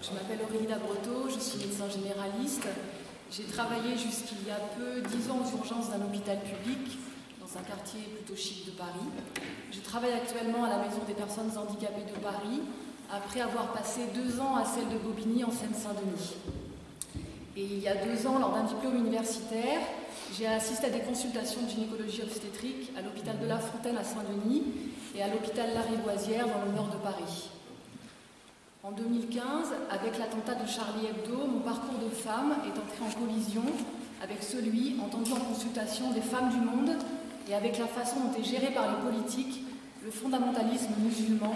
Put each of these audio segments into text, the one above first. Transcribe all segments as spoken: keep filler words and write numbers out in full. Je m'appelle Aurélie Dabreteau, je suis médecin généraliste. J'ai travaillé jusqu'il y a peu, dix ans, aux urgences d'un hôpital public, dans un quartier plutôt chic de Paris. Je travaille actuellement à la Maison des personnes handicapées de Paris, après avoir passé deux ans à celle de Bobigny, en Seine-Saint-Denis. Et il y a deux ans, lors d'un diplôme universitaire, j'ai assisté à des consultations de gynécologie obstétrique à l'hôpital de La Fontaine à Saint-Denis et à l'hôpital Lariboisière dans le nord de Paris. En deux mille quinze, avec l'attentat de Charlie Hebdo, mon parcours de femme est entré en collision avec celui entendu en consultation des femmes du monde et avec la façon dont est géré par les politiques le fondamentalisme musulman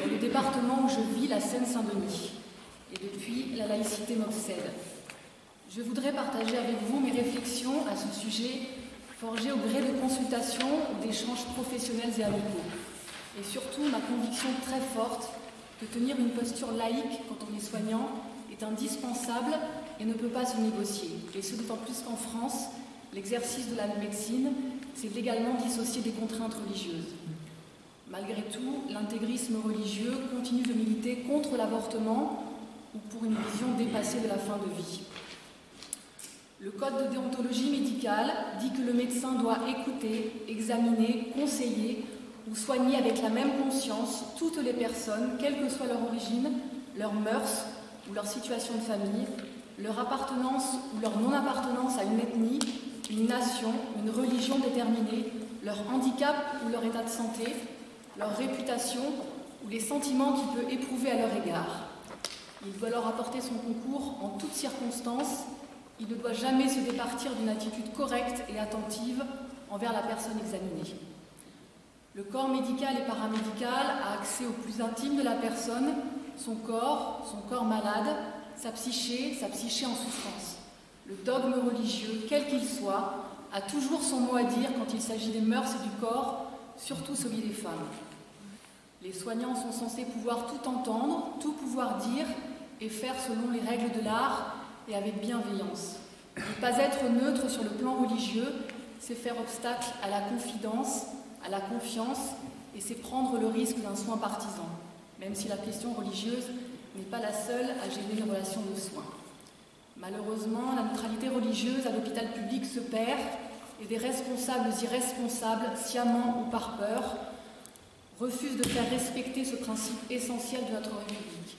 dans le département où je vis, la Seine-Saint-Denis. Et depuis, la laïcité m'obsède. Je voudrais partager avec vous mes réflexions à ce sujet, forgées au gré de consultations, d'échanges professionnels et amicaux. Et surtout, ma conviction très forte que tenir une posture laïque quand on est soignant est indispensable et ne peut pas se négocier. Et ce d'autant plus qu'en France, l'exercice de la médecine s'est légalement dissocié des contraintes religieuses. Malgré tout, l'intégrisme religieux continue de militer contre l'avortement ou pour une vision dépassée de la fin de vie. Le code de déontologie médicale dit que le médecin doit écouter, examiner, conseiller ou soigner avec la même conscience toutes les personnes, quelle que soit leur origine, leurs mœurs ou leur situation de famille, leur appartenance ou leur non-appartenance à une ethnie, une nation, une religion déterminée, leur handicap ou leur état de santé, leur réputation ou les sentiments qu'il peut éprouver à leur égard. Il doit leur apporter son concours en toutes circonstances. Il ne doit jamais se départir d'une attitude correcte et attentive envers la personne examinée. Le corps médical et paramédical a accès au plus intime de la personne, son corps, son corps malade, sa psyché, sa psyché en souffrance. Le dogme religieux, quel qu'il soit, a toujours son mot à dire quand il s'agit des mœurs et du corps, surtout celui des femmes. Les soignants sont censés pouvoir tout entendre, tout pouvoir dire et faire selon les règles de l'art et avec bienveillance. Ne pas être neutre sur le plan religieux, c'est faire obstacle à la confidence, à la confiance, et c'est prendre le risque d'un soin partisan, même si la question religieuse n'est pas la seule à gêner les relations de soins. Malheureusement, la neutralité religieuse à l'hôpital public se perd, et des responsables irresponsables, sciemment ou par peur, refusent de faire respecter ce principe essentiel de notre République.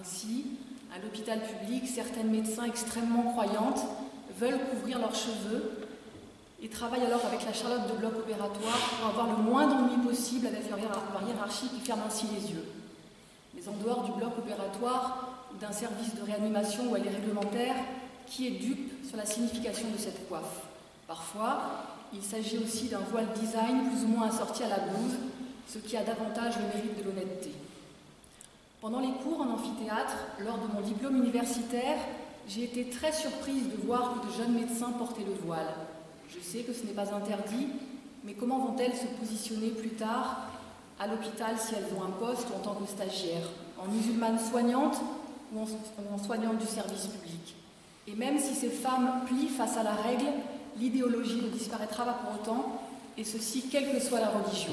Ainsi, à l'hôpital public, certaines médecins extrêmement croyantes veulent couvrir leurs cheveux et travaillent alors avec la charlotte de bloc opératoire pour avoir le moins d'ennuis possible avec leur hiérarchie qui ferme ainsi les yeux. Mais en dehors du bloc opératoire ou d'un service de réanimation où elle est réglementaire, qui est dupe sur la signification de cette coiffe? Parfois, il s'agit aussi d'un voile design plus ou moins assorti à la blouse, ce qui a davantage le mérite de l'honnêteté. Pendant les cours en amphithéâtre, lors de mon diplôme universitaire, j'ai été très surprise de voir que de jeunes médecins portaient le voile. Je sais que ce n'est pas interdit, mais comment vont-elles se positionner plus tard à l'hôpital si elles ont un poste ou en tant que stagiaires, en musulmanes soignantes ou en soignantes du service public? Et même si ces femmes plient face à la règle, l'idéologie ne disparaîtra pas pour autant, et ceci quelle que soit la religion.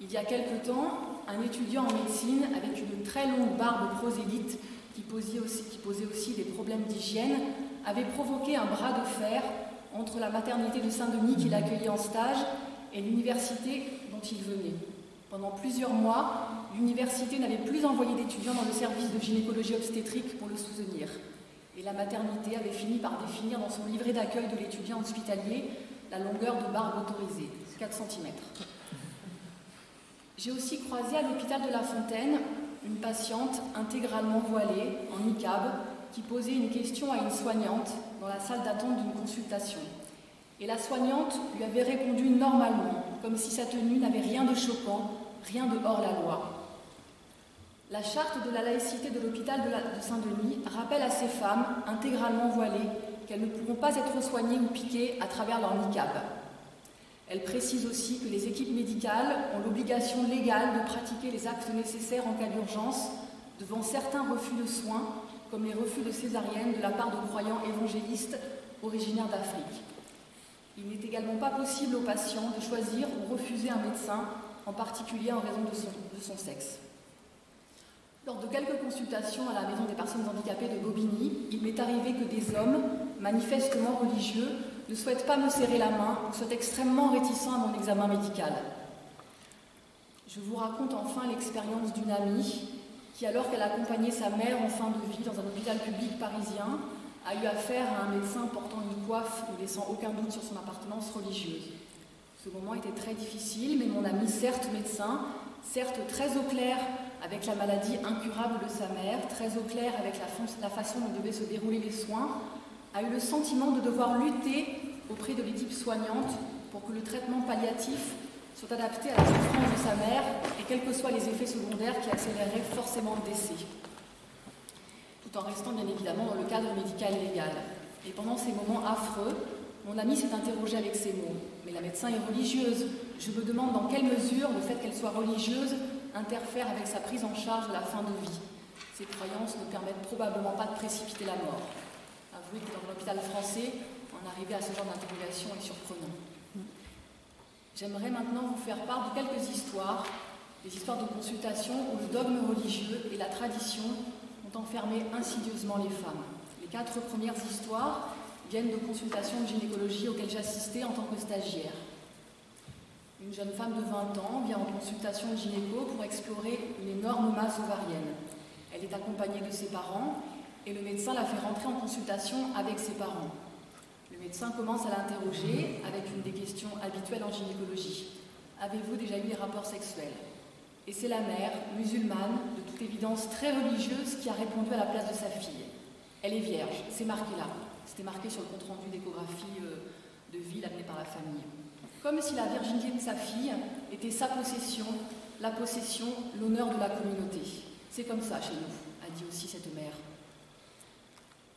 Il y a quelque temps, un étudiant en médecine avec une très longue barbe prosélyte qui posait aussi, qui posait aussi des problèmes d'hygiène avait provoqué un bras de fer entre la maternité de Saint-Denis qu'il accueillait en stage et l'université dont il venait. Pendant plusieurs mois, l'université n'avait plus envoyé d'étudiants dans le service de gynécologie obstétrique pour le soutenir. Et la maternité avait fini par définir dans son livret d'accueil de l'étudiant hospitalier la longueur de barbe autorisée, quatre centimètres. J'ai aussi croisé à l'hôpital de La Fontaine une patiente intégralement voilée, en niqab, qui posait une question à une soignante dans la salle d'attente d'une consultation. Et la soignante lui avait répondu normalement, comme si sa tenue n'avait rien de choquant, rien de hors la loi. La charte de la laïcité de l'hôpital de Saint-Denis rappelle à ces femmes, intégralement voilées, qu'elles ne pourront pas être soignées ou piquées à travers leur niqab. Elle précise aussi que les équipes médicales ont l'obligation légale de pratiquer les actes nécessaires en cas d'urgence devant certains refus de soins, comme les refus de césarienne de la part de croyants évangélistes originaires d'Afrique. Il n'est également pas possible aux patients de choisir ou refuser un médecin, en particulier en raison de son, de son sexe. Lors de quelques consultations à la Maison des personnes handicapées de Bobigny, il m'est arrivé que des hommes, manifestement religieux, ne souhaitent pas me serrer la main ou soient extrêmement réticents à mon examen médical. Je vous raconte enfin l'expérience d'une amie qui, alors qu'elle accompagnait sa mère en fin de vie dans un hôpital public parisien, a eu affaire à un médecin portant une coiffe ne laissant aucun doute sur son appartenance religieuse. Ce moment était très difficile, mais mon amie, certes médecin, certes très au clair avec la maladie incurable de sa mère, très au clair avec la, fa la façon dont devaient se dérouler les soins, a eu le sentiment de devoir lutter auprès de l'équipe soignante pour que le traitement palliatif soit adapté à la souffrance de sa mère et quels que soient les effets secondaires qui accéléreraient forcément le décès, tout en restant bien évidemment dans le cadre médical et légal. Et pendant ces moments affreux, mon amie s'est interrogée avec ces mots. Mais la médecin est religieuse. Je me demande dans quelle mesure le fait qu'elle soit religieuse interfère avec sa prise en charge à la fin de vie. Ces croyances ne permettent probablement pas de précipiter la mort. Avouez que dans l'hôpital français, en arriver à ce genre d'interrogation est surprenant. J'aimerais maintenant vous faire part de quelques histoires, des histoires de consultation où le dogme religieux et la tradition ont enfermé insidieusement les femmes. Les quatre premières histoires viennent de consultations de gynécologie auxquelles j'assistais en tant que stagiaire. Une jeune femme de vingt ans vient en consultation de gynéco pour explorer une énorme masse ovarienne. Elle est accompagnée de ses parents et le médecin la fait rentrer en consultation avec ses parents. Le médecin commence à l'interroger avec une des questions habituelles en gynécologie. Avez-vous déjà eu des rapports sexuels? Et c'est la mère, musulmane, de toute évidence très religieuse, qui a répondu à la place de sa fille. Elle est vierge, c'est marqué là. C'était marqué sur le compte-rendu d'échographie de ville amenée par la famille. Comme si la virginité de sa fille était sa possession, la possession, l'honneur de la communauté. C'est comme ça chez nous, a dit aussi cette mère.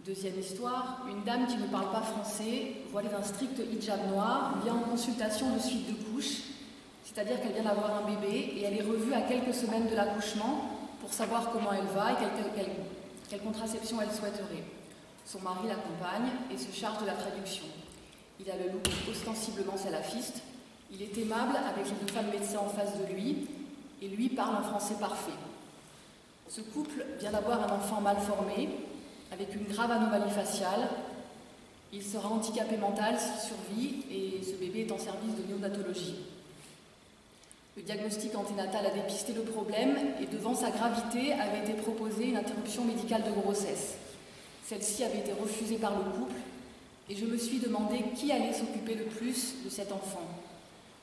Deuxième histoire, une dame qui ne parle pas français, voilée d'un strict hijab noir, vient en consultation de suite de couche, c'est-à-dire qu'elle vient d'avoir un bébé et elle est revue à quelques semaines de l'accouchement pour savoir comment elle va et quelle, quelle, quelle contraception elle souhaiterait. Son mari l'accompagne et se charge de la traduction. Il a le look ostensiblement salafiste, il est aimable avec les deux femmes médecins en face de lui et lui parle un français parfait. Ce couple vient d'avoir un enfant mal formé, avec une grave anomalie faciale. Il sera handicapé mental s'il survit et ce bébé est en service de néonatologie. Le diagnostic anténatal a dépisté le problème et devant sa gravité avait été proposée une interruption médicale de grossesse. Celle-ci avait été refusée par le couple et je me suis demandé qui allait s'occuper le plus de cet enfant.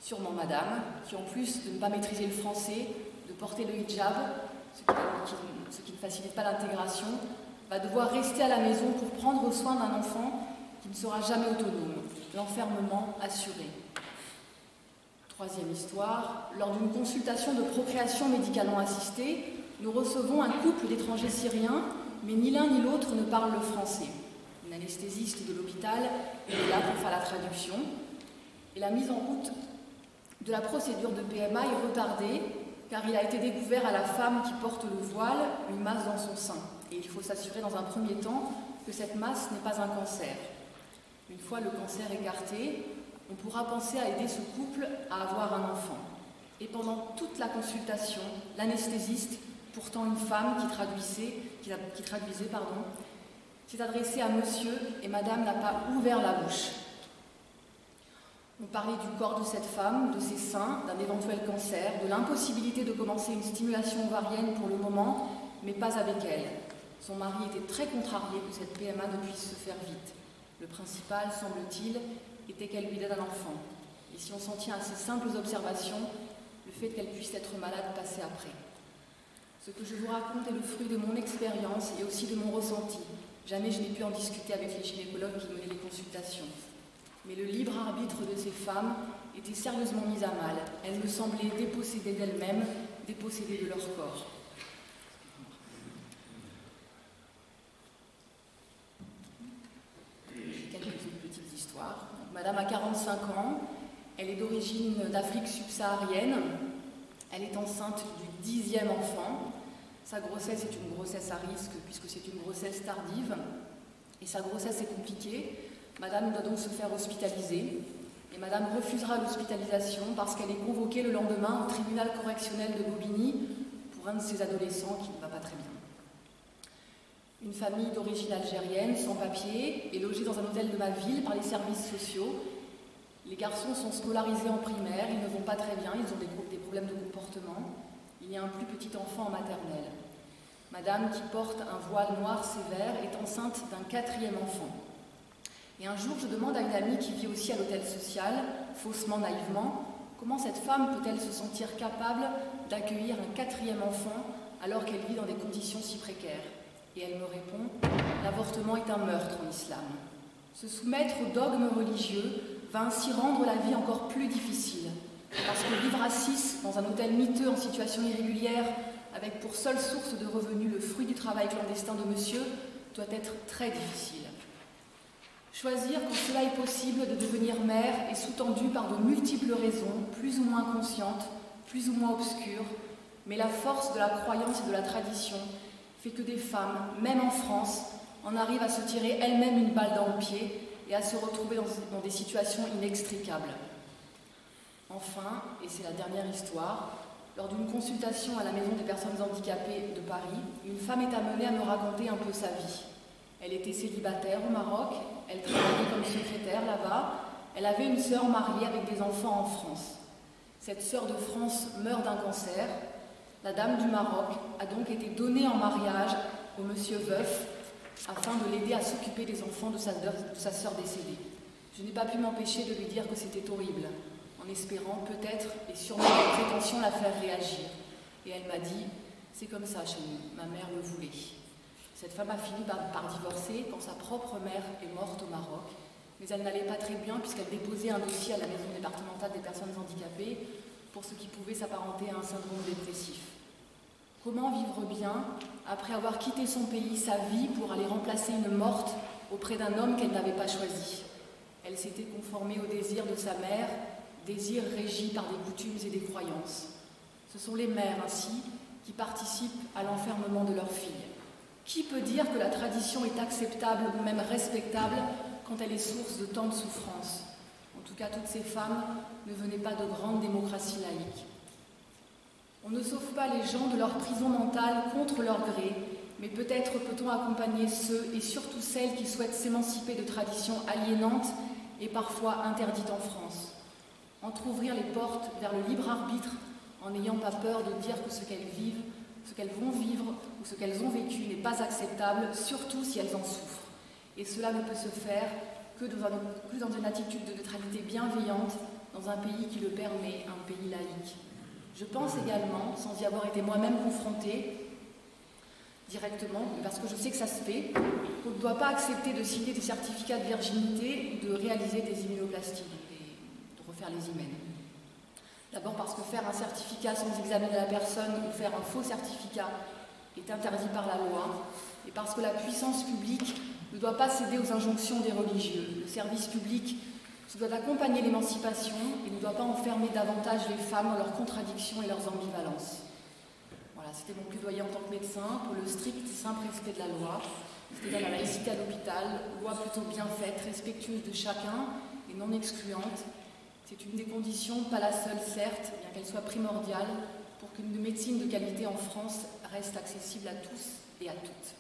Sûrement madame, qui en plus de ne pas maîtriser le français, de porter le hijab, ce qui, ce qui ne facilite pas l'intégration, va devoir rester à la maison pour prendre soin d'un enfant qui ne sera jamais autonome. L'enfermement assuré. Troisième histoire, lors d'une consultation de procréation médicalement assistée, nous recevons un couple d'étrangers syriens, mais ni l'un ni l'autre ne parle le français. Une anesthésiste de l'hôpital est là pour faire la traduction. Et la mise en route de la procédure de P M A est retardée, car il a été découvert à la femme qui porte le voile une masse dans son sein. Et il faut s'assurer dans un premier temps que cette masse n'est pas un cancer. Une fois le cancer écarté, on pourra penser à aider ce couple à avoir un enfant. Et pendant toute la consultation, l'anesthésiste, pourtant une femme qui traduisait, qui, qui traduisait pardon, s'est adressée à monsieur et madame n'a pas ouvert la bouche. On parlait du corps de cette femme, de ses seins, d'un éventuel cancer, de l'impossibilité de commencer une stimulation ovarienne pour le moment, mais pas avec elle. Son mari était très contrarié que cette P M A ne puisse se faire vite. Le principal, semble-t-il, était qu'elle lui donne un enfant. Et si on s'en tient à ces simples observations, le fait qu'elle puisse être malade passait après. Ce que je vous raconte est le fruit de mon expérience et aussi de mon ressenti. Jamais je n'ai pu en discuter avec les gynécologues qui menaient les consultations. Mais le libre arbitre de ces femmes était sérieusement mis à mal. Elles me semblaient dépossédées d'elles-mêmes, dépossédées de leur corps. Madame a quarante-cinq ans, elle est d'origine d'Afrique subsaharienne, elle est enceinte du dixième enfant, sa grossesse est une grossesse à risque puisque c'est une grossesse tardive et sa grossesse est compliquée, madame doit donc se faire hospitaliser et madame refusera l'hospitalisation parce qu'elle est convoquée le lendemain au tribunal correctionnel de Bobigny pour un de ces adolescents qui ne va pas très bien. Une famille d'origine algérienne, sans papier, est logée dans un hôtel de ma ville par les services sociaux. Les garçons sont scolarisés en primaire, ils ne vont pas très bien, ils ont des, des problèmes de comportement. Il y a un plus petit enfant en maternelle. Madame, qui porte un voile noir sévère, est enceinte d'un quatrième enfant. Et un jour, je demande à une amie qui vit aussi à l'hôtel social, faussement naïvement, comment cette femme peut-elle se sentir capable d'accueillir un quatrième enfant alors qu'elle vit dans des conditions si précaires? Et elle me répond, l'avortement est un meurtre en islam. Se soumettre aux dogmes religieux va ainsi rendre la vie encore plus difficile. Parce que vivre à six dans un hôtel miteux en situation irrégulière, avec pour seule source de revenus le fruit du travail clandestin de monsieur, doit être très difficile. Choisir, quand cela est possible, de devenir mère est sous-tendu par de multiples raisons, plus ou moins conscientes, plus ou moins obscures, mais la force de la croyance et de la tradition fait que des femmes, même en France, en arrivent à se tirer elles-mêmes une balle dans le pied et à se retrouver dans des situations inextricables. Enfin, et c'est la dernière histoire, lors d'une consultation à la Maison des personnes handicapées de Paris, une femme est amenée à me raconter un peu sa vie. Elle était célibataire au Maroc, elle travaillait comme secrétaire là-bas, elle avait une sœur mariée avec des enfants en France. Cette sœur de France meurt d'un cancer. La dame du Maroc a donc été donnée en mariage au monsieur veuf afin de l'aider à s'occuper des enfants de sa, de sa sœur décédée. Je n'ai pas pu m'empêcher de lui dire que c'était horrible, en espérant peut-être et sûrement que les prétentions la faire réagir. Et elle m'a dit, c'est comme ça chez nous, ma mère le voulait. Cette femme a fini par, par divorcer quand sa propre mère est morte au Maroc, mais elle n'allait pas très bien puisqu'elle déposait un dossier à la Maison départementale des personnes handicapées pour ce qui pouvait s'apparenter à un syndrome dépressif. Comment vivre bien après avoir quitté son pays, sa vie, pour aller remplacer une morte auprès d'un homme qu'elle n'avait pas choisi? Elle s'était conformée au désir de sa mère, désir régi par des coutumes et des croyances. Ce sont les mères, ainsi, qui participent à l'enfermement de leurs filles. Qui peut dire que la tradition est acceptable ou même respectable quand elle est source de tant de souffrances? En tout cas, toutes ces femmes ne venaient pas de grandes démocraties laïques. On ne sauve pas les gens de leur prison mentale contre leur gré, mais peut-être peut-on accompagner ceux et surtout celles qui souhaitent s'émanciper de traditions aliénantes et parfois interdites en France. Entrouvrir les portes vers le libre arbitre en n'ayant pas peur de dire que ce qu'elles vivent, ce qu'elles vont vivre ou ce qu'elles ont vécu n'est pas acceptable, surtout si elles en souffrent. Et cela ne peut se faire que dans une attitude de neutralité bienveillante dans un pays qui le permet, un pays laïque. Je pense également, sans y avoir été moi-même confrontée directement, parce que je sais que ça se fait, qu'on ne doit pas accepter de signer des certificats de virginité ou de réaliser des immunoplasties, et de refaire les hymens. D'abord parce que faire un certificat sans examiner la personne ou faire un faux certificat est interdit par la loi, et parce que la puissance publique ne doit pas céder aux injonctions des religieux. Le service public se doit d'accompagner l'émancipation et ne doit pas enfermer davantage les femmes dans leurs contradictions et leurs ambivalences. Voilà, c'était mon plaidoyer en tant que médecin pour le strict et simple respect de la loi, c'est-à-dire la laïcité à l'hôpital, loi plutôt bien faite, respectueuse de chacun et non excluante. C'est une des conditions, pas la seule certes, bien qu'elle soit primordiale, pour qu'une médecine de qualité en France reste accessible à tous et à toutes.